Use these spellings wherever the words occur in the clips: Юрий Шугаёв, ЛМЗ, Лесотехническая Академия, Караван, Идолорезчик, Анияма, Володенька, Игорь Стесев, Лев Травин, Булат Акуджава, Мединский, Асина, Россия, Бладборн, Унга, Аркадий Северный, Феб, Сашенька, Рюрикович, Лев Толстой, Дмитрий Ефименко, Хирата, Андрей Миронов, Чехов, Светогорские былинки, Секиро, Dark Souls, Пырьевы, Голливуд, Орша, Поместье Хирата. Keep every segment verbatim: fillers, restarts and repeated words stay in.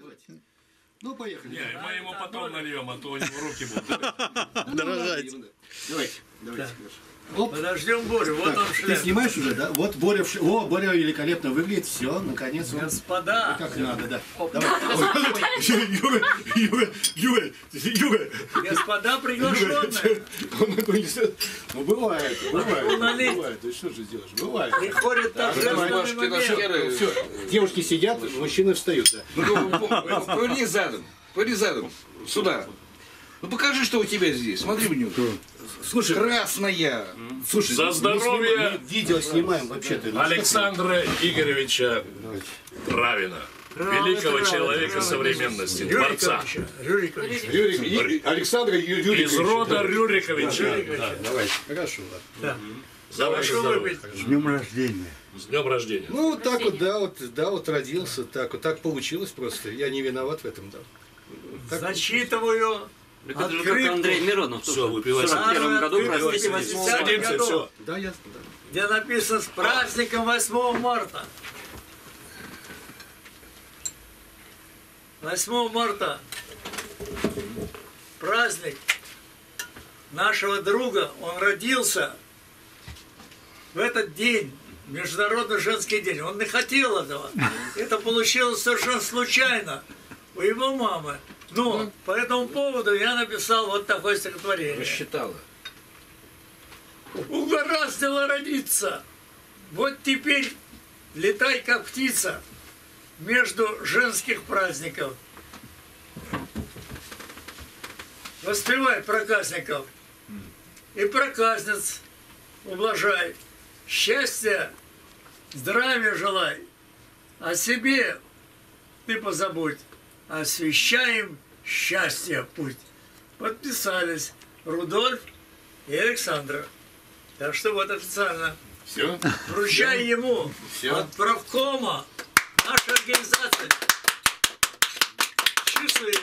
Давайте. Ну, поехали. Не, мы ему потом нальем, а то у него руки будут. Дорожать. Давайте, давайте. Подождем Борю, вот он шляп. Ты снимаешь уже, да? Вот Боря, о, Боря великолепно выглядит, все, наконец. Господа. Как надо, да. Юра, Юра, Юра, Юра. Господа приглашенные. Он такой несет. Ну, бывает, бывает, бывает. Ну, что же делаешь, бывает. Приходят так же. Все, девушки сидят, мужчины встают, да. Ну, поверни задом, поверни задом, сюда. Ну покажи, что у тебя здесь. Смотри в нее. Слушай, красная. Слушай, за здоровье. Видео снимаем вообще-то. Александра Игоревича Травина. Великого человека современности. Творца. Рюрикович. Александра Юрьевича. Из рода Рюриковича. Давайте. Хорошо. С днем рождения. С днем рождения. Ну так вот, да, вот, да, вот родился, так вот, так получилось просто. Я не виноват в этом, да. Зачитываю. Это же как Андрей Миронов. Все, выпивай. В сорок первом году праздник. Да, ясно. Где написано с праздником восьмого марта. восьмого марта. Праздник нашего друга. Он родился в этот день. Международный женский день. Он не хотел этого. Это получилось совершенно случайно. У его мамы. Ну, ну, по этому поводу я написал вот такое стихотворение. Рассчитала. Угораздило родиться. Вот теперь летай, как птица, между женских праздников. Воспевай проказников и проказниц ублажай. Счастья, здравия желай. О себе ты позабудь. Освещаем счастье путь. Подписались Рудольф и Александра. Так что вот официально. Все. Вручай Все. ему Все. от правкома нашей организации часы,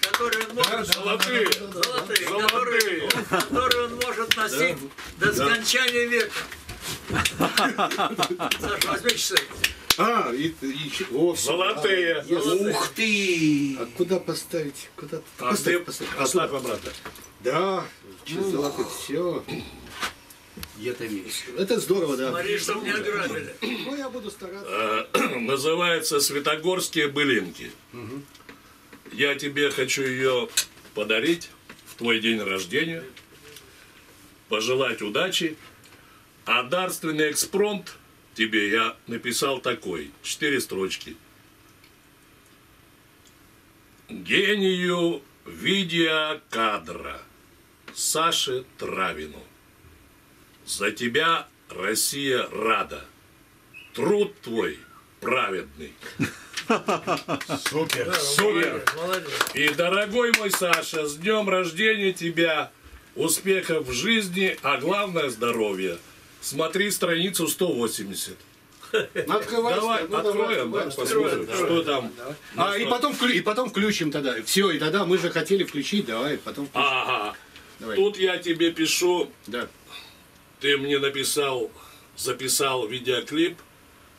которые он может, золотые, золотые, золотые. Которые, которые он может носить да. до скончания века. Саша, возьми часы. А, и, и, о, золотые. А, золотые. Ух ты! А куда поставить? Куда? А поставь, поставь. Оставь обратно. Да, ну, золотые, все. Я-то верю. Это здорово, да. Смотри, что меня ограбили. Ну, я буду стараться. Называется «Светогорские былинки». Угу. Я тебе хочу ее подарить в твой день рождения, пожелать удачи, а дарственный экспромт тебе я написал такой, четыре строчки. Гению видеокадра Саше Травину. За тебя Россия рада. Труд твой праведный. Супер, супер. И, дорогой мой Саша, с днем рождения тебя, успехов в жизни, а главное здоровья. Смотри страницу сто восемьдесят. Открывай, давай, откроем, да, посмотрим, что там. А, и потом, и потом включим тогда. Все, и тогда мы же хотели включить, давай, потом включим. Ага. Давай. Тут я тебе пишу, да. Ты мне написал, записал видеоклип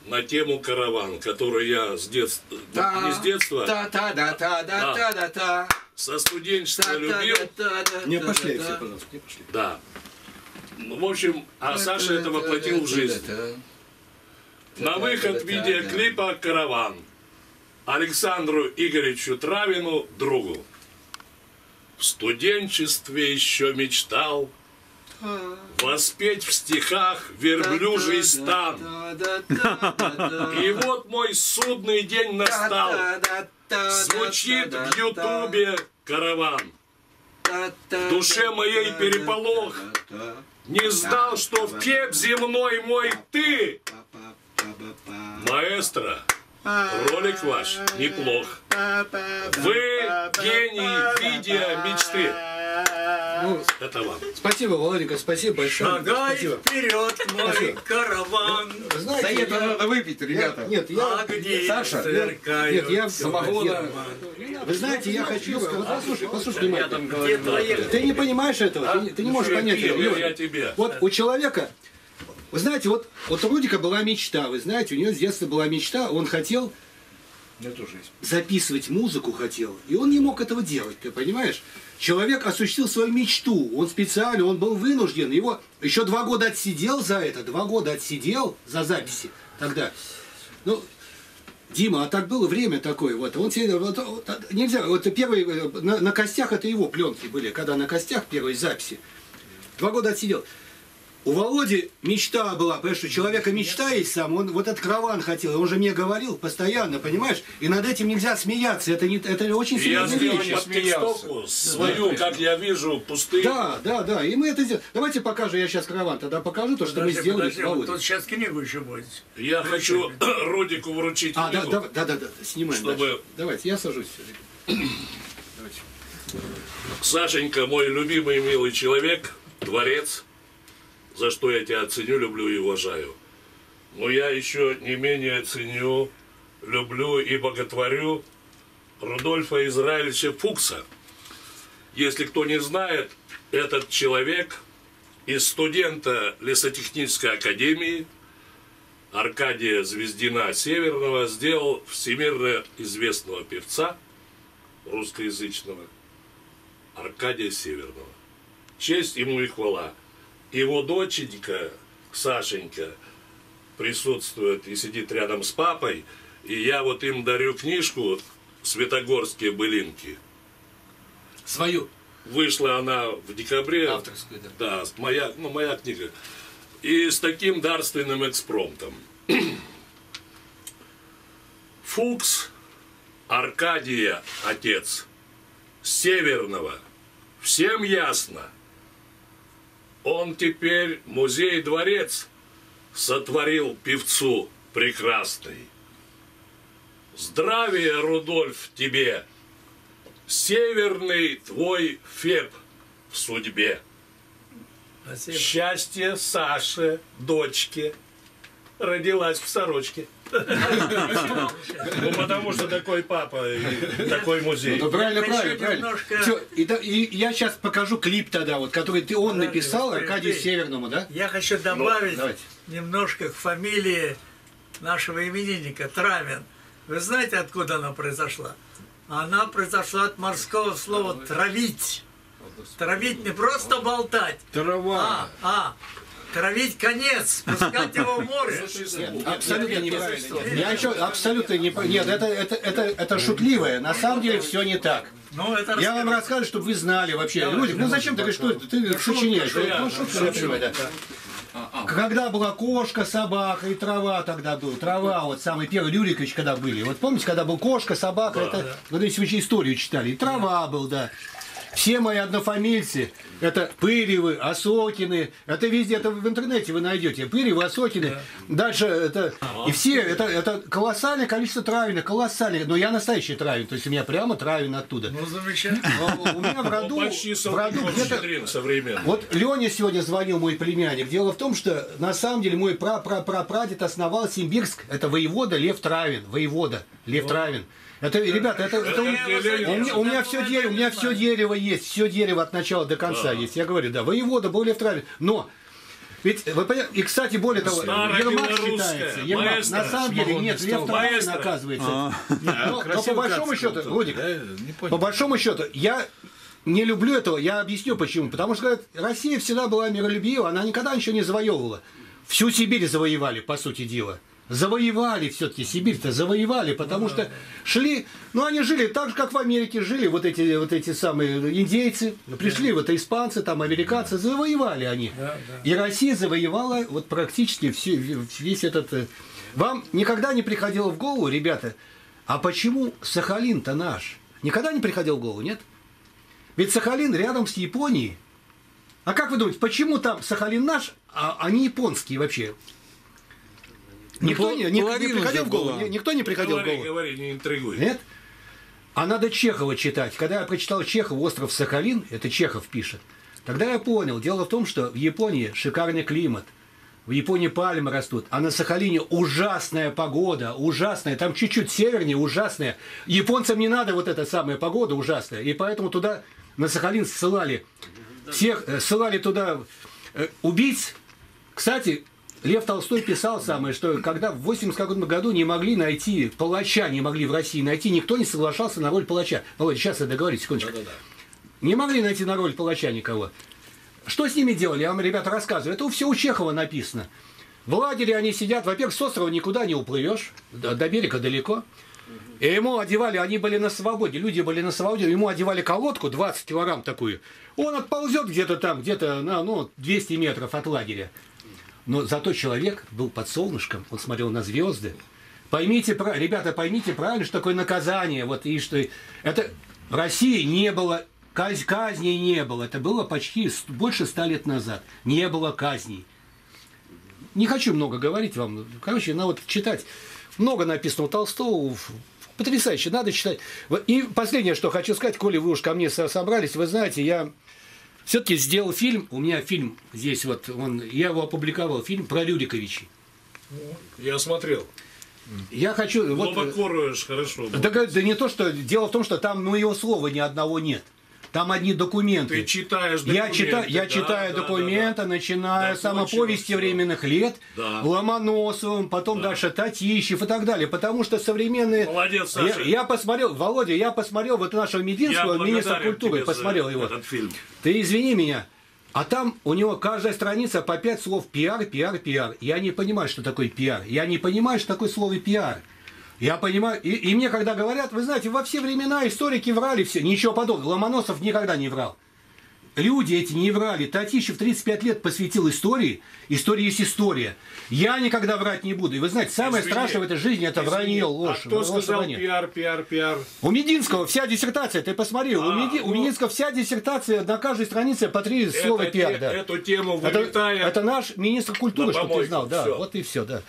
на тему «Караван», который я с детства, да. не с детства, да, да, да, да, да, да, да, да. со студенчества да, любил. Да, да, да, не пошли, да, все, пожалуйста, не пошли. Да. Ну, в общем, а Саша это воплотил в жизнь. На выход видеоклипа «Караван» Александру Игоревичу Травину, другу. В студенчестве еще мечтал воспеть в стихах верблюжий стан. И вот мой судный день настал. Звучит в ютубе «Караван». В душе моей переполох. Не знал, что в Феб земной мой ты. Маэстро, ролик ваш неплох. Вы гений видео мечты. Ну, это вам. Спасибо, Володенька, спасибо большое. Шагай спасибо. вперед, мой спасибо. караван. Знаете, да нет, я... надо выпить, ребята. Я, нет, я... Огни Саша, сверкают. Нет, я... Самогона. Я... Вы знаете, я хочу... Послушай, послушай внимательно. Ты не понимаешь этого, а? ты, ты не можешь я понять этого. Я, я тебе. Вот у человека... Вы знаете, вот, вот у Рудика была мечта, вы знаете, у него с детства была мечта, он хотел... записывать музыку хотел, и он не мог этого делать, ты понимаешь? Человек осуществил свою мечту, он специально, он был вынужден, его еще два года отсидел за это, два года отсидел за записи тогда. Ну, Дима, а так было время такое, вот, он тебе, вот, нельзя, вот первые, на, на костях это его пленки были, когда на костях первые записи, два года отсидел. У Володи мечта была, потому что у человека мечта есть сам, он вот этот караван хотел, он же мне говорил постоянно, понимаешь? И над этим нельзя смеяться, это, не, это очень серьезная вещь. Я смеялся. Свою, да, как я вижу, пустые. Да, да, да, и мы это сделали. Давайте покажем, я сейчас караван тогда покажу, то, что подожди, мы сделали подожди, с Володей. Тут сейчас книгу еще будет. Я Причем. хочу Родику вручить а, книгу. Да, да, да, да, снимаем. Чтобы... Давайте, я сажусь. Давайте. Сашенька, мой любимый милый человек, творец, за что я тебя ценю, люблю и уважаю. Но я еще не менее ценю, люблю и боготворю Рудольфа Израильевича Фукса. Если кто не знает, этот человек из студента Лесотехнической Академии Аркадия Звездина Северного сделал всемирно известного певца русскоязычного Аркадия Северного. Честь ему и хвала. Его доченька, Сашенька, присутствует и сидит рядом с папой. И я вот им дарю книжку «Светогорские былинки». Свою. Вышла она в декабре. Авторскую, да. Да, моя, ну, моя книга. И с таким дарственным экспромтом. Фукс Аркадия, отец, Северного. Всем ясно. Он теперь музей-дворец сотворил певцу прекрасный. Здравия, Рудольф, тебе, северный твой Феб в судьбе. Спасибо. Счастье Саше, дочке, родилась в сорочке. Ну, потому что такой папа, и такой музей. Ну, правильно, правильно, правильно. Немножко... Все, и, и я сейчас покажу клип тогда, вот, который ты он Ради, написал Аркадию Северному, да? Я хочу добавить ну, немножко к фамилии нашего именинника, Травин. Вы знаете, откуда она произошла? Она произошла от морского слова «травить». Травить не просто болтать. Трава. А, а. Травить конец, пускать его в море. Нет, абсолютно неправильно. Я еще абсолютно не... Нет, это, это, это, это шутливое. На самом деле все не так. Я вам рассказываю, чтобы вы знали вообще. Люди, ну зачем ты говоришь, что ты сочиняешь? Ну, шутка шутливая, да. Когда была кошка, собака и трава тогда была. Трава, вот самый первый Рюрикович, когда были. Вот помните, когда был кошка, собака, это... Ну, если вы историю читали, и трава был, да. Все мои однофамильцы, это Пырьевы, Осокины, это везде, это в интернете вы найдете, Пырьевы, Осокины, да. Дальше это, и все, это, это колоссальное количество Травина, колоссальное, но я настоящий Травин, то есть у меня прямо Травин оттуда. Ну, замечательно. У меня в роду, в роду где-то, вот Леня сегодня звонил, мой племянник, дело в том, что на самом деле мой прапрапрапрадед основал Симбирск, это воевода Лев Травин, воевода Лев Травин. Это, ребята, это, это, это у, у, меня, у меня все дерево, у меня все дерево есть, все дерево от начала до конца а. есть. Я говорю, да, воевода был Лев Травин, но ведь вы понимаете, и кстати более того, Ермак считается, Ермак, маэстро, на самом деле нет, Лев Травин оказывается. А. Но, но по большому счету, Рудик, да, по большому счету, я не люблю этого, я объясню почему, потому что говорят, Россия всегда была миролюбива, она никогда ничего не завоевывала, всю Сибирь завоевали по сути дела. Завоевали все-таки, Сибирь-то завоевали, потому что шли, ну они жили так же, как в Америке жили, вот эти, вот эти самые индейцы, пришли вот испанцы, там американцы, завоевали они. И Россия завоевала вот практически все, весь этот... Вам никогда не приходило в голову, ребята, а почему Сахалин-то наш? Никогда не приходил в голову, нет? Ведь Сахалин рядом с Японией. А как вы думаете, почему там Сахалин наш, а они японские вообще? Никто не, не, не приходил в голову. Никто не приходил говори, в голову. Говори, не интригуй. Нет? А надо Чехова читать. Когда я прочитал Чехова «Остров Сахалин», это Чехов пишет, тогда я понял. Дело в том, что в Японии шикарный климат. В Японии пальмы растут. А на Сахалине ужасная погода. Ужасная. Там чуть-чуть севернее ужасная. Японцам не надо вот эта самая погода ужасная. И поэтому туда, на Сахалин, ссылали. Всех, ссылали туда убийц. Кстати... Лев Толстой писал самое, что когда в восемьдесят каком году не могли найти палача, не могли в России найти, никто не соглашался на роль палача. Володя, сейчас я договорюсь, секундочку. Да, да, да. Не могли найти на роль палача никого. Что с ними делали? Я вам, ребята, рассказываю. Это все у Чехова написано. В лагере они сидят. Во-первых, с острова никуда не уплывешь. До, до берега далеко. И ему одевали, они были на свободе, люди были на свободе, ему одевали колодку двадцать килограмм такую. Он отползет где-то там, где-то на ну, двести метров от лагеря. Но зато человек был под солнышком, он смотрел на звезды. Поймите, ребята, поймите правильно, что такое наказание. Вот, и что... Это в России не было, каз... казней не было. Это было почти больше ста лет назад. Не было казней. Не хочу много говорить вам. Короче, надо вот читать. Много написано у Толстого. Потрясающе, надо читать. И последнее, что хочу сказать, коли вы уж ко мне собрались, вы знаете, я все-таки сделал фильм, у меня фильм здесь вот, он, я его опубликовал, фильм про Рюриковича. Я смотрел. Я хочу... Глубоко вот, роешь, хорошо. Да, да не то, что... Дело в том, что там, ну, его слова ни одного нет. Там одни документы. Ты читаешь документы. Я, чита, я да, читаю да, документы, да, да. начиная да, с самоповести временных лет, да. Ломоносовым, потом да. дальше Татищев и так далее. Потому что современные... Молодец, Саша. Я, я посмотрел, Володя, я посмотрел вот нашего Мединского, министра культуры, посмотрел его. Фильм. Ты извини меня. А там у него каждая страница по пять слов пиар, пиар, пиар. Я не понимаю, что такое пиар. Я не понимаю, что такое слово пиар. Я понимаю, и, и мне когда говорят, вы знаете, во все времена историки врали все, ничего подобного, Ломоносов никогда не врал. Люди эти не врали, Татищев тридцать пять лет посвятил истории, истории есть история. Я никогда врать не буду. И вы знаете, самое извини, страшное в этой жизни это извини, вранье, ложь. А кто ложь, сказал вранье. пиар, пиар, пиар? У Мединского вся диссертация, ты посмотри, а, у, Меди, ну, у Мединского вся диссертация, на каждой странице по три это, слова пиар. Э, да. Эту тему вылетает. Это, это наш министр культуры, чтобы ты знал. Да, вот и все, да.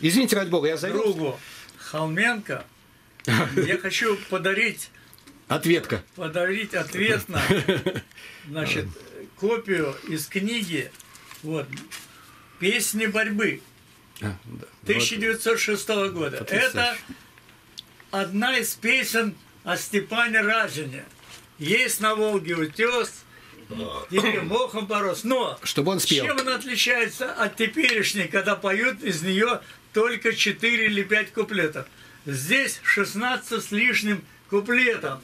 Извините, ради бога, я завел. Холменко, я хочу подарить ответка. Подарить ответно, значит, копию из книги вот, «Песни борьбы» тысяча девятьсот шестого года. Потрясающе. Это одна из песен о Степане Разине. Есть на Волге утес, теперь мохом порос. Но чтобы он спел. Чем она отличается от теперешней, когда поют из нее только четыре или пять куплетов. Здесь шестнадцать с лишним куплетов.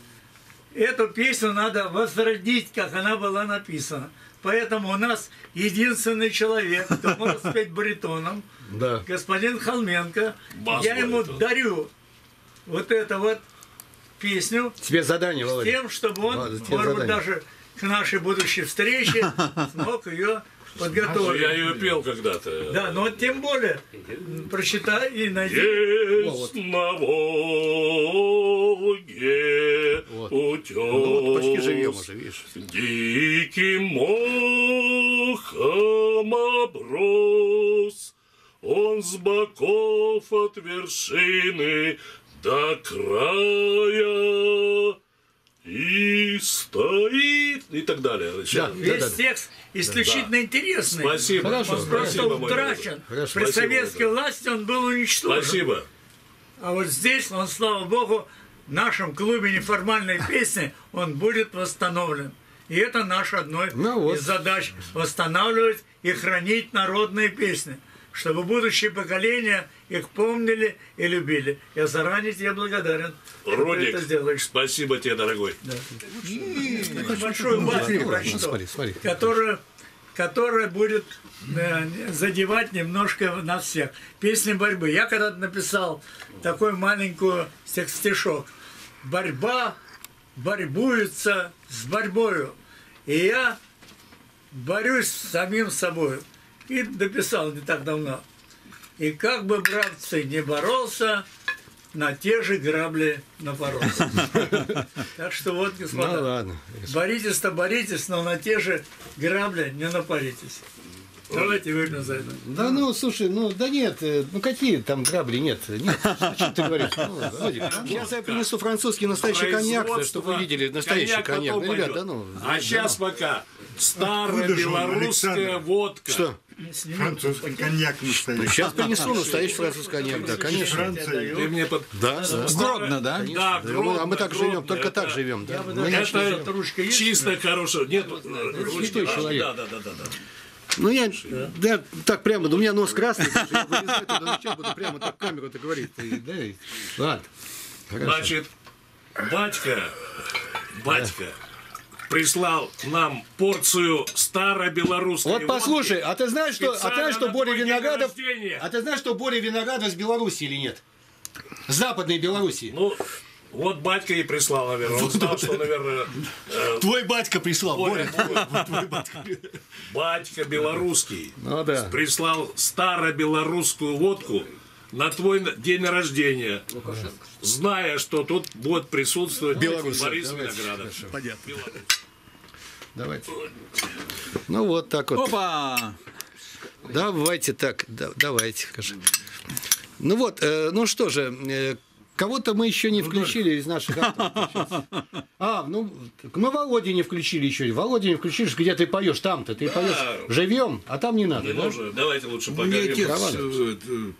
Эту песню надо возродить, как она была написана. Поэтому у нас единственный человек, кто может спеть баритоном, да. господин Холменко. Бас Я баритон. ему дарю вот эту вот песню. Тебе задание, Володя. С тем, чтобы он, Ладно, может быть, даже к нашей будущей встрече смог ее... подготовлен. Я ее пел когда-то. Да, но тем более, прочитай и найди. Есть на Волге утес, диким мохом оброс, он с боков от вершины до края. И стоит, и так далее. Да, Весь да, текст да, исключительно да. интересный. Спасибо. Хорошо, он спасибо, просто утрачен. Хорошо, При спасибо, советской да. власти он был уничтожен. Спасибо. А вот здесь он, слава богу, в нашем клубе неформальной песни он будет восстановлен. И это наша одной ну вот. из задач – восстанавливать и хранить народные песни, чтобы будущие поколения их помнили и любили. Я заранее тебе благодарен. Рудик, это сделаешь. Спасибо тебе, дорогой. Да. Большую басню прочитал, которая, которая будет э, задевать немножко нас всех. Песни борьбы. Я когда-то написал такой маленькую стишок. Борьба борьбуется с борьбою. И я борюсь с самим собой. И дописал не так давно. И как бы, братцы, не боролся, на те же грабли напоролся. Так что вот, господа, боритесь-то боритесь, но на те же грабли не напаритесь. Давайте выпьем за это. Да ну, слушай, ну, да нет, ну какие там грабли, нет, нет, о чем ты говоришь? Сейчас я принесу французский настоящий коньяк, чтобы вы видели настоящий коньяк. А сейчас пока старая белорусская водка. Что? Французский коньяк настоящий. Сейчас принесу настоящий французский коньяк, да, конечно. Ты мне под... Да, да. Гродно, да? Да, Гродно. А мы так живем, только так живем. Это чисто хорошее. Нет, русский человек. Да, да, да, да. Ну, я да, так прямо, да у меня нос красный, слушай, я вырезаю туда, ну, сейчас буду прямо так камеру-то говорить. И, да, и... Ладно. Хорошо. Значит, батька, батька прислал нам порцию старобелорусской водки. Вот послушай, а ты знаешь, что, а ты знаешь, что Боря Виноградов, а ты знаешь, что Боря Виноградов с Беларуси или нет? С Западной Белоруссии. Ну, вот батька и прислал, наверное. Он знал, что, наверное... Э, твой батька прислал, Боря. Батька белорусский прислал старобелорусскую водку на твой день рождения, зная, что тут будет присутствовать Беларусь, Борис Виноградов. Понятно. Давайте. Ну вот так вот. Опа! Давайте так, да, давайте. Ну вот, э, ну что же, э, кого-то мы еще не включили из наших авторов. А, ну, ну Володя не включили еще. Володя не включили, где ты поешь, там-то ты поешь. Живем, а там не надо. Давайте лучше поговорим. Отец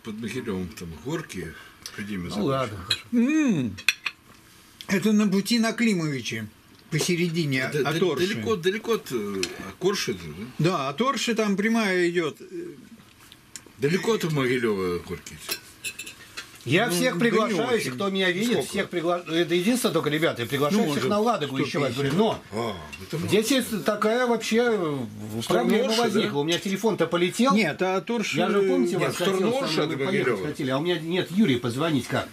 под Михелевым там горки. Ну ладно. Это на пути на Климовиче. Посередине от Орши. Далеко от Орши. Да, от Орши там прямая идет. Далеко от Могилева горки. Я ну, всех приглашаю, если кто меня видит, сколько? Всех приглашаю. Это единственное только, ребята, я приглашаю ну, всех на Ладогу еще раз. Говорю, но а, здесь есть такая вообще проблема возникла. Да? У меня телефон-то полетел. Нет, а Торши... Я же, помните, нет, вас хотел, хотели, а у меня нет, Юрий, позвонить как?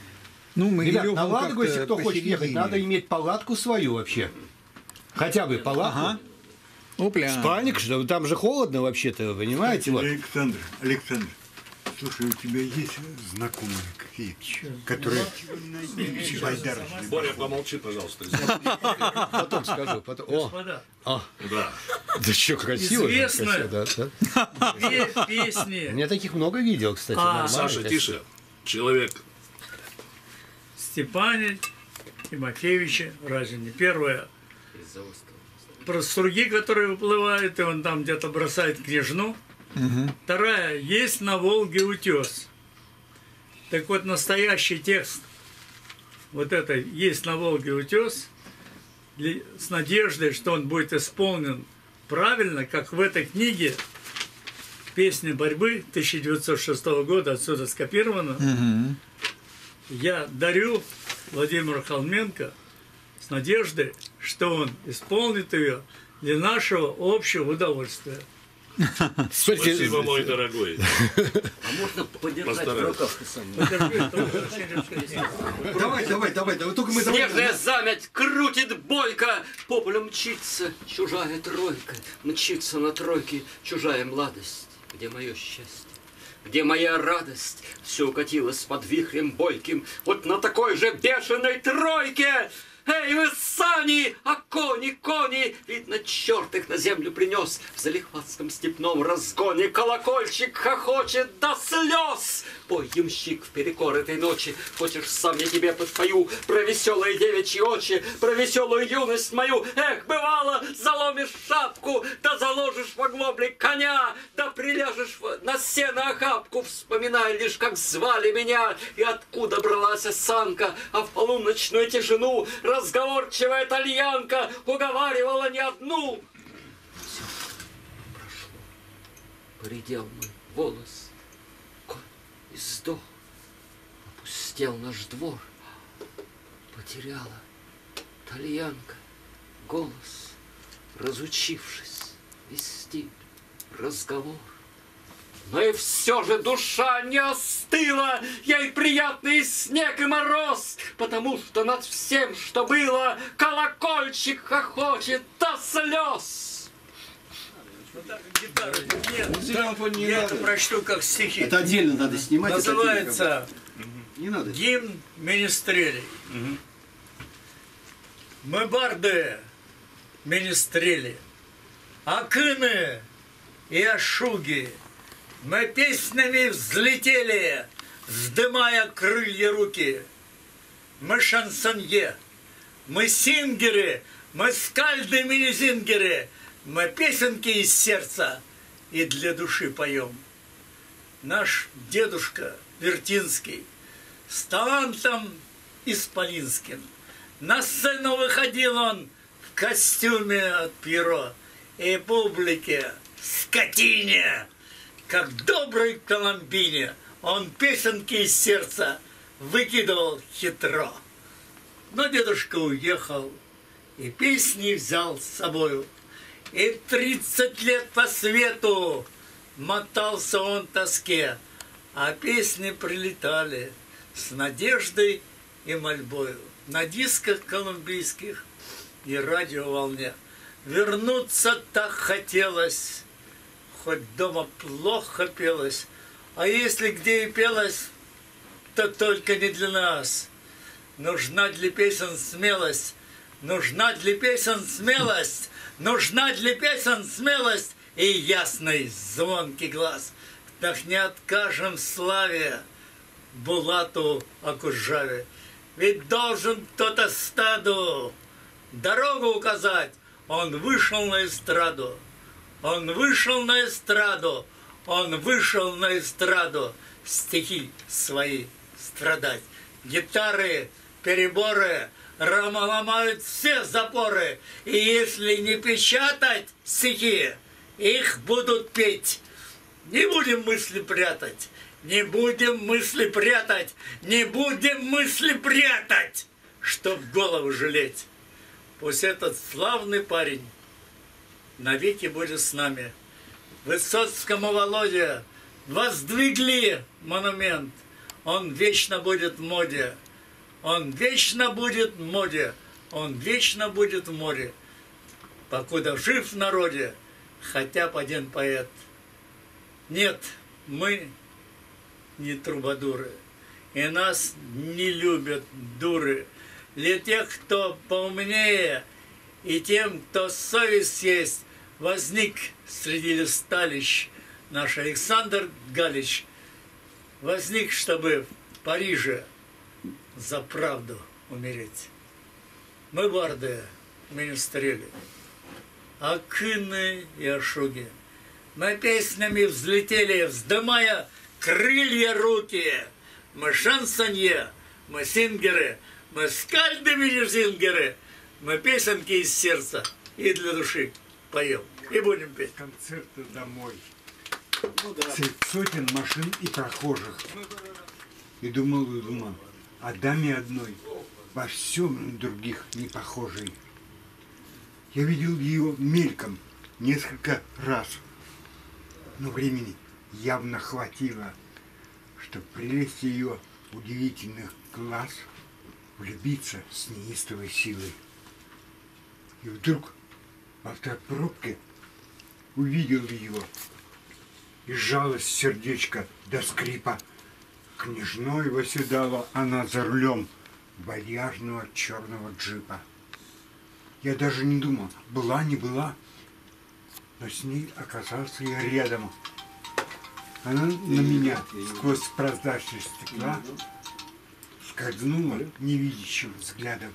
Ну, мы ребят, на Ладогу, если кто хочет ехать, надо иметь палатку свою вообще. Хотя бы палатку. Ага. Опля. Спальник, что там же холодно вообще-то, понимаете? Вот. Александр, Александр. Слушай, у тебя есть знакомые какие, которые байдарочные? Боря, помолчи, пожалуйста. Потом скажу. Потом. Господа. О, да. Да что, красиво. Известно. Две песни. У меня таких много видел, кстати. А, Саша, тише. Человек. Степане Тимофеевиче Разине. Первое. Про струги, которые выплывают, и он там где-то бросает княжну. Угу. Вторая. Есть на Волге утес. Так вот, настоящий текст вот это «Есть на Волге утес» с надеждой, что он будет исполнен правильно, как в этой книге «Песни борьбы» тысяча девятьсот шестого года, отсюда скопировано. Угу. Я дарю Владимиру Холменко с надеждой, что он исполнит ее для нашего общего удовольствия. Спасибо, мой дорогой. А можно подержать в руках? Давай, давай, давай. Снежная замять крутит бойко, по полю мчится чужая тройка, мчится на тройке чужая младость. Где мое счастье? Где моя радость? Все укатилось под вихрем бойким, вот на такой же бешеной тройке. Эй, вы сани, а кони, кони! Видно, черт их на землю принес. В залихватском степном разгоне колокольчик хохочет до слез. Пой, ямщик, в перекор этой ночи. Хочешь, сам я тебе подпою про веселые девичьи очи, про веселую юность мою. Эх, бывало, заломишь шапку, да заложишь в оглобли коня, да приляжешь на сено охапку, вспоминая лишь, как звали меня и откуда бралась осанка. А в полуночную тишину разговорчивая итальянка уговаривала не одну. Все прошло. Поредел мой волос. Конь издох. Опустел наш двор. Потеряла итальянка голос, разучившись вести разговор. Но и все же душа не остыла, ей приятный снег и мороз, потому что над всем, что было, колокольчик хохочет до слез. Вот так гитара нет. Я это прочту как стихи. Это отдельно надо снимать. Называется «Гимн министрелей». Мы барды министрели, акыны и ашуги. Мы песнями взлетели, вздымая крылья руки. Мы шансонье, мы сингеры, мы скальды мини-зингеры, мы песенки из сердца и для души поем. Наш дедушка Вертинский с талантом исполинским. На сцену выходил он в костюме от перо, и публике скотине, как в доброй коломбине, он песенки из сердца выкидывал хитро. Но дедушка уехал и песни взял с собою. И тридцать лет по свету мотался он в тоске, а песни прилетали с надеждой и мольбою на дисках колумбийских и радиоволне. Вернуться так хотелось, хоть дома плохо пелось, а если где и пелось, то только не для нас. Нужна для песен смелость, нужна для песен смелость, нужна для песен смелость и ясный звонкий глаз. Так не откажем славе Булату Акуджаве, ведь должен кто-то стаду дорогу указать. Он вышел на эстраду, он вышел на эстраду, он вышел на эстраду стихи свои страдать. Гитары, переборы, рома ломают все запоры, и если не печатать стихи, их будут петь. Не будем мысли прятать, не будем мысли прятать, не будем мысли прятать, чтоб голову жалеть. Пусть этот славный парень навеки будет с нами. Высоцкому Володе воздвигли монумент. Он вечно будет в моде. Он вечно будет в моде. Он вечно будет в море. Покуда жив в народе хотя бы один поэт. Нет, мы не трубадуры. И нас не любят дуры. Для тех, кто поумнее, и тем, кто совесть есть, возник среди листалищ наш Александр Галич. Возник, чтобы в Париже за правду умереть. Мы барды министрели, акыны и ашуги. Мы песнями взлетели, вздымая крылья руки. Мы шансонье, мы сингеры, мы скальдами зингеры, мы песенки из сердца и для души поем. И будем петь. Концерты домой. Ну, да. Сотен машин и прохожих. И думал, и думал о даме одной, во всем других не похожей. Я видел ее мельком несколько раз, но времени явно хватило, чтобы прелесть ее удивительных глаз влюбиться с неистовой силой. И вдруг в автопробке увидел его, и сжалось сердечко до скрипа. Княжной восседала она за рулем вальяжного черного джипа. Я даже не думал, была не была, но с ней оказался я рядом. Она на меня сквозь прозрачное стекла скользнула невидящим взглядом.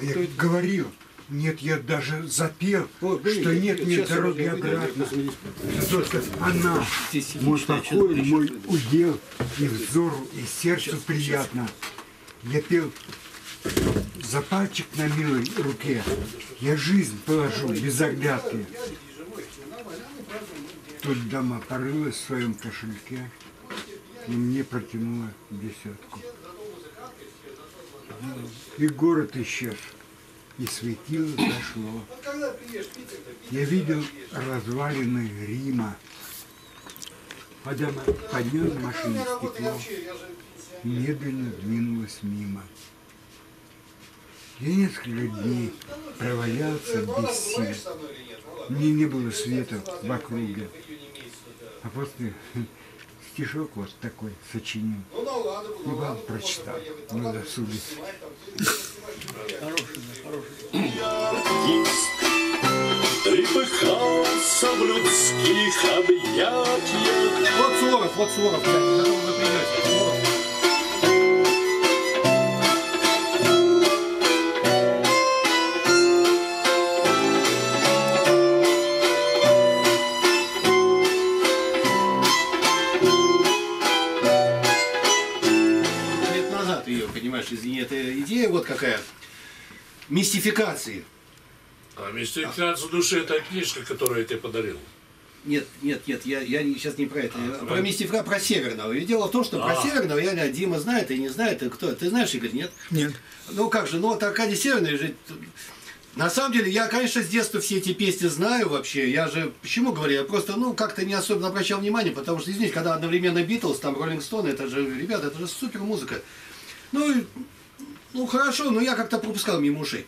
А я ведь говорил, нет, я даже запел, О, что да, нет, нет дороги обратно. Только она, мой покой, мой удел, и взору, и сердцу приятно. Я пел за пальчик на милой руке, я жизнь положу без оглядки. Тут дама порылась в своем кошельке, и мне протянула десятку. И город исчез, и светило зашло. Я видел развалины Рима. А дама подняла машину стекло, медленно двинулась мимо. Я несколько дней провалялся без сил. Мне не было света в округе. А после стишок вот такой сочинил. И вам прочитал на досуге. Ты пыхался в людских объятиях. Вот Суворов, вот Суворов, блядь, надо уже принять. Извини, это идея вот какая, мистификации. А вместе клятся души — это книжка, которую я тебе подарил. Нет, нет, нет, я, я сейчас не про это. А, про мистифика, про Северного. И дело в том, что а. про Северного реально Дима знает и не знает, и кто. Ты знаешь, Игорь, нет? Нет. Ну как же, ну вот Аркадий Северный же... На самом деле, я, конечно, с детства все эти песни знаю вообще. Я же, почему говорю, я просто, ну, как-то не особенно обращал внимание, потому что, извините, когда одновременно Битлз, там, Роллинг Стоун, это же, ребята, это же супер музыка. Ну, ну хорошо, но я как-то пропускал мимо ушей.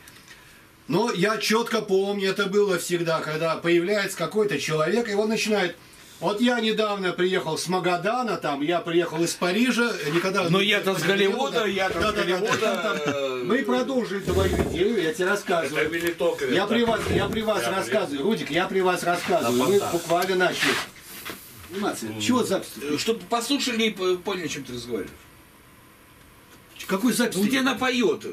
Но я четко помню, это было всегда, когда появляется какой-то человек, и он начинает... Вот я недавно приехал с Магадана, там, я приехал из Парижа, никогда... Ну, я-то с Голливуда, я-то с Голливуда... Мы продолжили твою идею, я тебе рассказываю. Я при вас, я при вас рассказываю, Рудик, я при вас рассказываю. Мы буквально начали. Чего запись? Чтобы послушали и поняли, о чем ты разговариваешь. Какую запись? Ну, где она поет. А,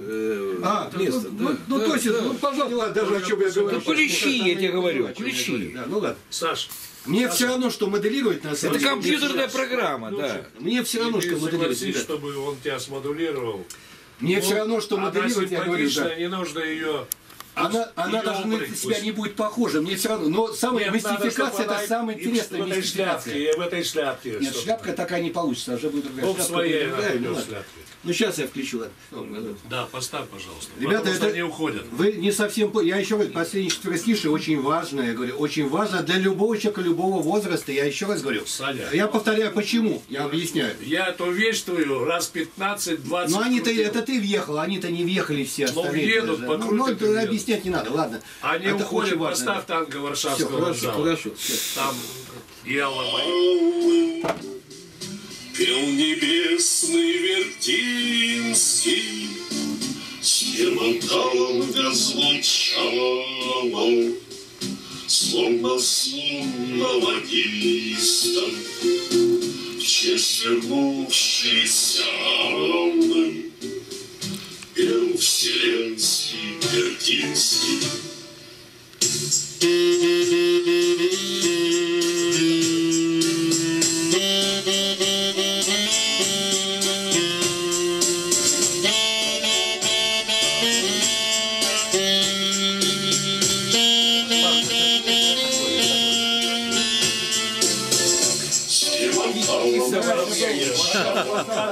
место. Ну, то есть, ну, пожалуйста, даже о чем я говорю. Включи, я тебе говорю, включи. Ну, ладно. Саш... Мне а все равно, что моделировать на самом деле. Это компьютерная программа, да. Мне все равно, что моделировать. Чтобы он тебя смоделировал. Мне ну, все равно, что моделировать, я говорю, да. Не нужно ее... Она, она даже на себя не будет похожа, мне все равно. Но самая мистификация, это самая интересная мистификация. И в этой шляпке. Нет, шляпка такая не получится, уже будет другая. Шляпка своей, другая, ну, ну сейчас я включу. Ладно. Да, поставь, пожалуйста. Ребята, это не уходят. Вы не совсем. Я еще раз, последний четверостишие очень важно, я говорю, очень важно для любого человека любого возраста. Я еще раз говорю. Саня, я повторяю, почему? Я объясняю. Я эту вещь твою раз пятнадцать-двадцать. Ну они-то, это ты въехал, они-то не въехали все. Ну едут, покрутят. Нет, не надо, ладно. Они это уходят, поставь танго Варшавского вокзала. Все, хорошо, хорошо. Там Ялла моя. Пел небесный Вертинский, Ермакалом разлучало, словно слунного гиста, в честь вернувшейся равным. Пел вселенский Вертинский.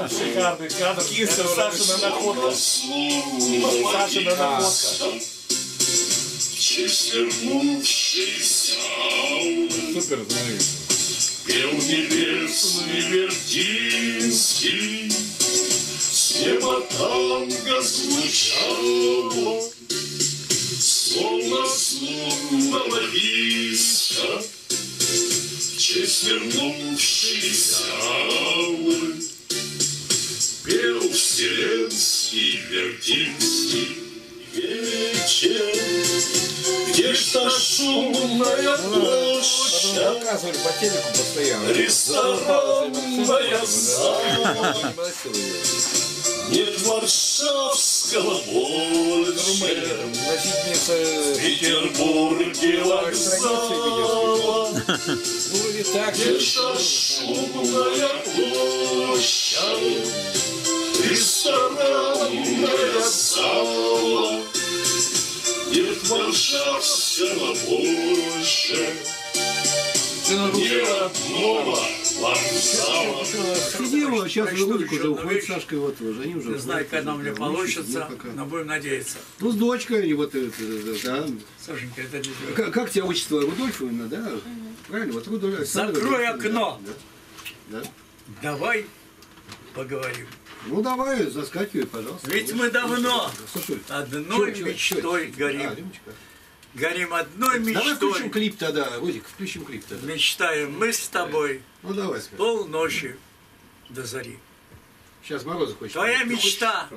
Шикарный кадр. Киса, Сашина находка. Сашина находка. Супер, знаешь. Пел небесный Вертинский, с неба танго звучало, словно слунного виска, в честь вернувшейся Аллы. Пел вселенский Вертинский вечер, где что шумная площадь, ресторанная зала, нет варшавского больше, в Петербурге вокзала, где что шумная площадь, ресторанная зала, нет варшавского больше, ни одного вокзала. Сейчас Рудик уже уходит, Сашка, вот уже они уже... Не знаю, когда у меня получится, но будем надеяться. Ну, с дочкой, вот, да. Сашенька, это для тебя. Как тебя отчество Рудольфовна, да? Правильно, вот Рудольф... Закрой окно! Давай поговорим. Ну давай, заскакивай, пожалуйста. Ведь мы давно одной мечтой горим. Горим одной мечтой. Давай включим клип тогда, Рудик, включим клип тогда. Мечтаем мы с тобой полночи до зари. Сейчас Мороза хочет. Твоя мечта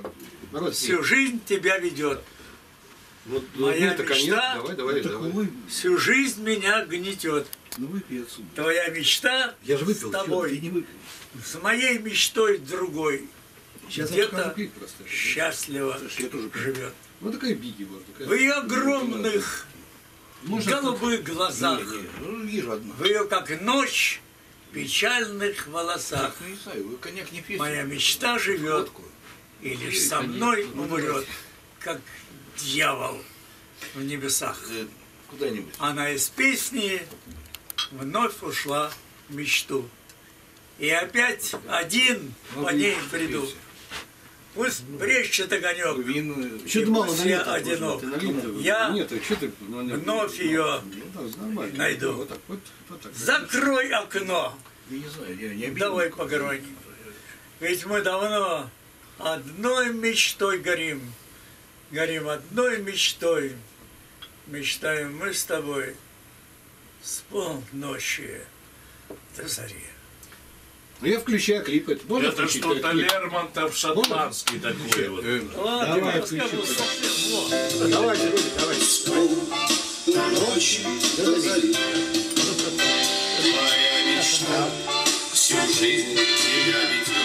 всю жизнь тебя ведет. Моя мечта всю жизнь меня гнетет. Твоя мечта с тобой, с моей мечтой другой. Где-то счастливо живет. Вот такая биги была. В ее огромных голубых глазах, в ее как ночь печальных волосах, моя мечта живет и лишь со мной умрет, как дьявол в небесах. Куда-нибудь. Она из песни вновь ушла в мечту. И опять один ну, по ней приду. Пусть брещет огонек, ну, что-то мало я одинок. Я Нет, а что ты, ну, вновь ну, ее ну, так, найду. Вот так, вот, вот так. Закрой окно. Я не знаю, я не обидел. Давай погороним. Ведь мы давно одной мечтой горим. Горим одной мечтой. Мечтаем мы с тобой с полночи до зари. Ну, я включаю клип. Это, это что-то Лермонтов шотландский можно? Такой вот. Ладно, давай, я расскажу, давайте, давайте, давайте. С полночи до зари. Моя мечта всю жизнь тебя ведет.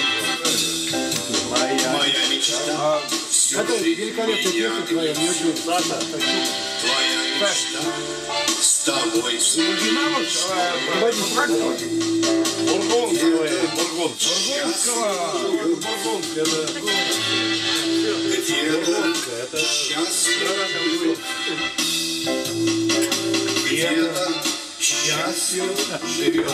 Моя, моя мечта всю жизнь меня ведет. Твоя мечта с тобой всю. Бургонского, бургонского, бургонская, да. Где-то это счастье живет, где-то счастье живет.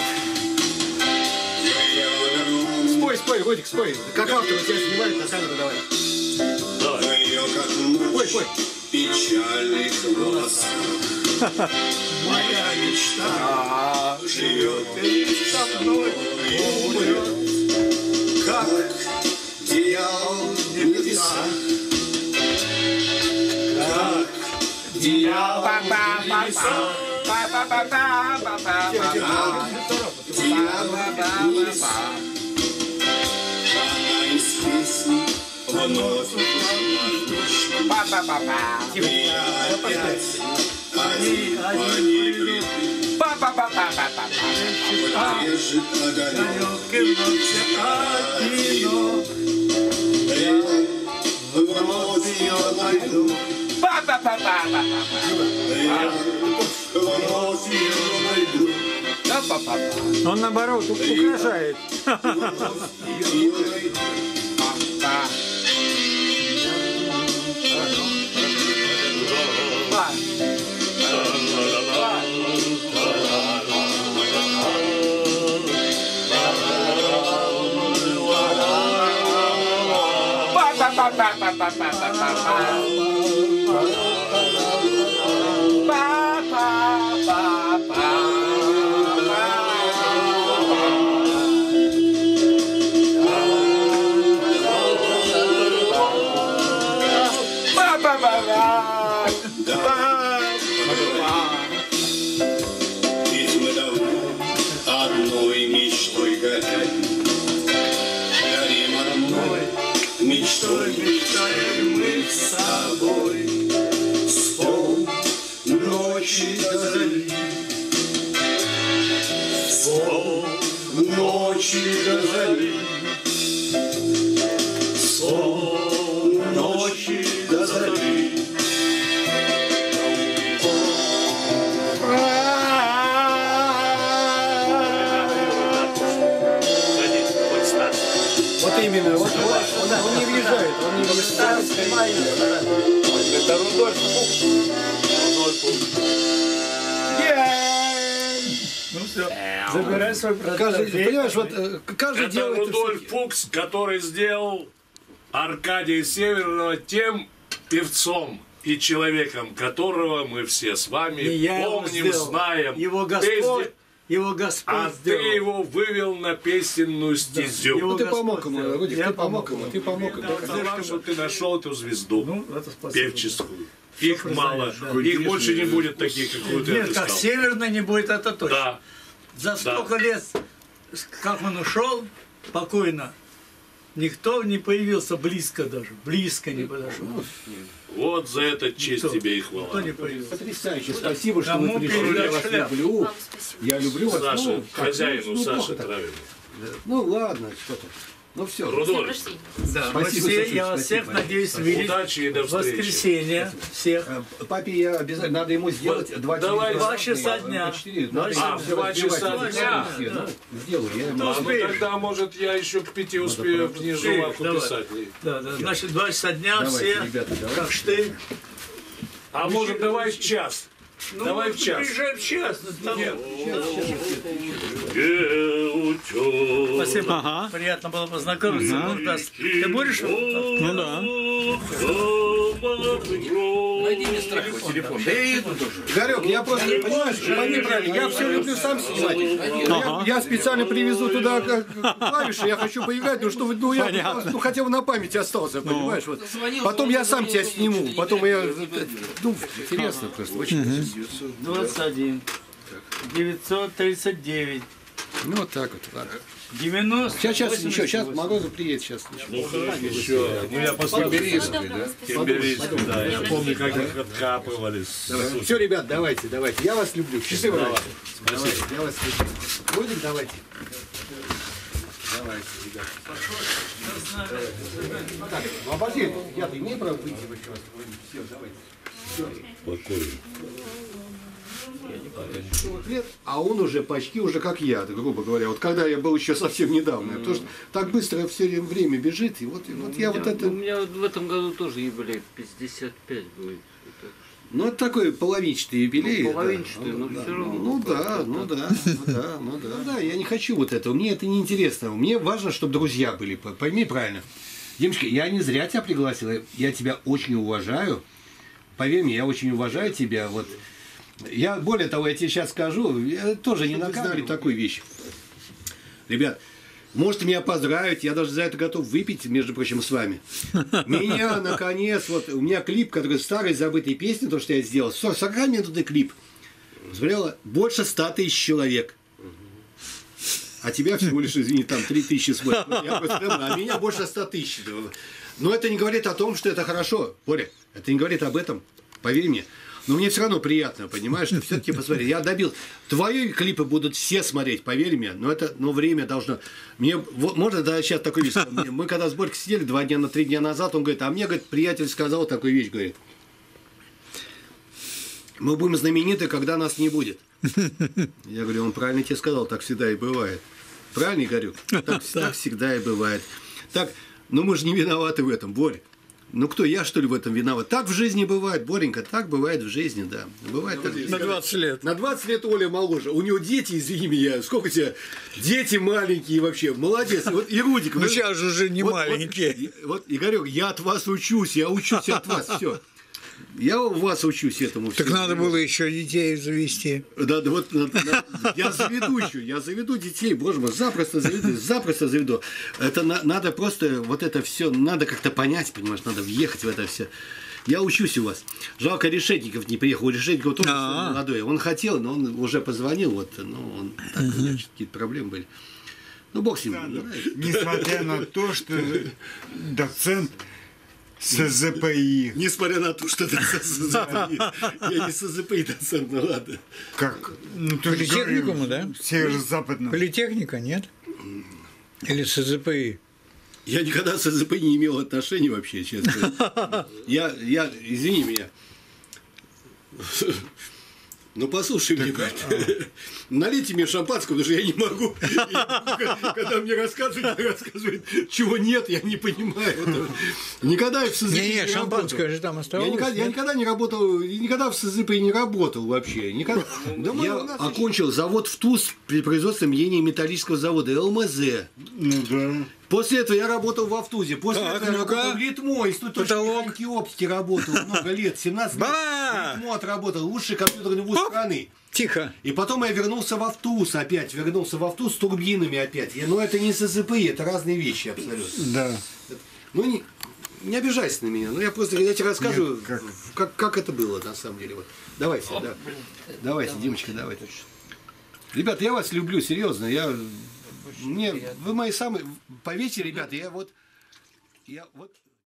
Спой, спой, Годик, спой. Как автор тебя снимает, на камеру давай. Давай. Пой, пой. Печальных волос. Моя мечта живет перед тобой и умрет, как дьявол в небесах, как дьявол в небесах, как дьявол в небесах. Она из песни вновь упала. Они полюбили. Па-па-па-па-па-па. Побежит огонек и ночи одино. Я вновь ее найду. Па-па-па-па-па. Я вновь ее найду. Па-па-па-па. Он наоборот украшает. Вновь ее найду. Па-па. Это Рудольф Фукс. Рудольф Фукс. Ну все. Забирай свой прототип. Понимаешь, вот каждый это делает... Рудольф Фукс, который сделал Аркадия Северного тем певцом и человеком, которого мы все с вами я помним, его знаем. Его Господь. Песни... Его Господь а сделал. Ты его вывел на песенную стезю. Да, ну, ты, помог ему, Рудик, ты помог, помог ему, ты помог ему. Ты помог ему. Что ты нашел эту звезду, ну, певческую. Их мало, да. Их больше не будет таких, как вот это. Нет, как Северный не будет, это точно. Да. За столько да. лет, как он ушел, покойно, никто не появился близко даже, близко не подошел. Вот за это честь никто, тебе и хвала. Потрясающе. Спасибо, что вы пришли. Я вас люблю. Я люблю вас. Саша, ну, хозяину ну, Саши Травину. Да. Ну ладно, что-то. Ну все. Рудольф. Да, спасибо, все, Саша, я вас всех надеюсь видеть. Удачи и до встречи. Воскресенье. Всех. Папе я обязательно, надо ему сделать два часа дня. А, в два часа дня? Сделаю. Ну тогда, может, я еще к пяти успею книжку лапку писать. Значит, два часа дня все, как штырь. А может, давай в час? Ну, давай в час. Приезжай в час. Спасибо. Ага. Приятно было познакомиться. Ага. Ты будешь? Ну да. Найди мне страховой телефон. Да я еду тоже. Горек, я просто, понимаешь, пойми правильно, я все люблю сам снимать. Ага. Я, я специально привезу туда клавиши, я хочу поиграть, ну чтобы, ну, я, ну хотя бы на память остался, понимаешь? Вот. Потом я сам тебя сниму, потом я, ну, интересно просто, очень интересно. двадцать один, девятьсот тридцать девять. Ну вот так вот, ладно. девяносто. Сейчас, сейчас, ничего, сейчас Морозов приедет, сейчас. Ну, еще. Ну, я посмотрел. Да, я помню, как их откапывались. Все, ребят, давайте, давайте. Я вас люблю. Счастливо. Давайте, я вас люблю. Будем, давайте. Давайте, ребят. Так, обожди, я ты не прав, выйти в еще раз. Все, давайте. Спокойно. А он уже почти уже как я, грубо говоря. Вот когда я был еще совсем недавно, mm. потому что так быстро все время бежит, и вот, и вот я меня, вот это. У меня в этом году тоже юбилей пятьдесят пять будет. Ну это такой половинчатый юбилей. Ну, половинчатый, да. Но да, все равно. Ну да, ну да, ну да, ну да. Ну да, я не хочу вот этого. Мне это не интересно. Мне важно, чтобы друзья были. Пойми правильно, Димочка, я не зря тебя пригласила. Я тебя очень уважаю. Поверь мне, я очень уважаю тебя. Вот. Я, более того, я тебе сейчас скажу, я тоже не наказываю такую вещь. Ребят, можете меня поздравить, я даже за это готов выпить, между прочим, с вами. Меня, наконец, вот, у меня клип, который старый, забытый песни, то, что я сделал, сорокаминутный клип, смотрело больше ста тысяч человек. А тебя всего лишь, извини, там три тысячи смотрят. А меня больше ста тысяч. Но это не говорит о том, что это хорошо, Боря, это не говорит об этом, поверь мне. Но мне все равно приятно, понимаешь, что все-таки посмотреть. Я добил. Твои клипы будут все смотреть, поверь мне. Но это, но время должно. Мне вот, можно да, сейчас такую вещь. Мы когда с Борькой сидели два дня на три дня назад, он говорит, а мне, говорит, приятель сказал такую вещь, говорит, мы будем знамениты, когда нас не будет. Я говорю, он правильно тебе сказал, так всегда и бывает. Правильно, Игорюк? Так, так всегда и бывает. Так, но мы же не виноваты в этом, Борь. Ну кто, я что ли в этом виноват? Так в жизни бывает, Боренька, так бывает в жизни, да. Бывает так. На двадцать лет. На двадцать лет Оля моложе. У нее дети, извини меня, сколько тебе? Дети маленькие вообще, молодец. Вот и Рудик. Ну сейчас же уже не маленькие. Вот, Игорек, я от вас учусь, я учусь от вас, все. Я у вас учусь этому. Так надо было еще детей завести. Да, вот я заведу еще, я заведу детей, боже мой, запросто заведу, запросто заведу. Это надо просто вот это все, надо как-то понять, понимаешь, надо въехать в это все. Я учусь у вас. Жалко, Решетников не приехал. Решетников тоже молодой. Он хотел, но он уже позвонил, вот, но он какие-то проблемы были. Ну бог с ним. Несмотря на то, что доцент. СЗПИ. Несмотря на то, что это СЗПИ. Я не СЗПИ доцент, ну ладно. Как? Ну, политехникуму, да? Северо-западному. Политехника, нет? Или СЗПИ? Я никогда с СЗПИ не имел отношения вообще, честно. Я, я, извини меня. Ну послушай так, меня, а... налейте мне шампанского, потому что я не могу. Когда мне рассказывают, рассказывают, чего нет, я не понимаю. Никогда в СЗП не шампанское же там оставалось. Я никогда не работал, никогда в СЗП не работал вообще. Я окончил завод в ТУЗ при производстве мнения металлического завода ЛМЗ. Ну да. После этого я работал в Автузе, после так, этого я работал в Литмо, институт механики и оптики работал много лет, семнадцать лет Литмо отработал, лучший компьютерный вуз страны. Тихо. И потом я вернулся в Автуз опять, вернулся в Автуз с турбинами опять. Но это не СЗП, это разные вещи абсолютно. Да. Ну не, не обижайся на меня, но я просто я тебе расскажу, Нет, как? Как, как это было на самом деле. Вот. Давайте, да. Давайте, давайте, Димочка, давайте. Ребята, я вас люблю, серьезно, я... Мне, вы мои самые... Поверьте, ребята, я вот... Я вот...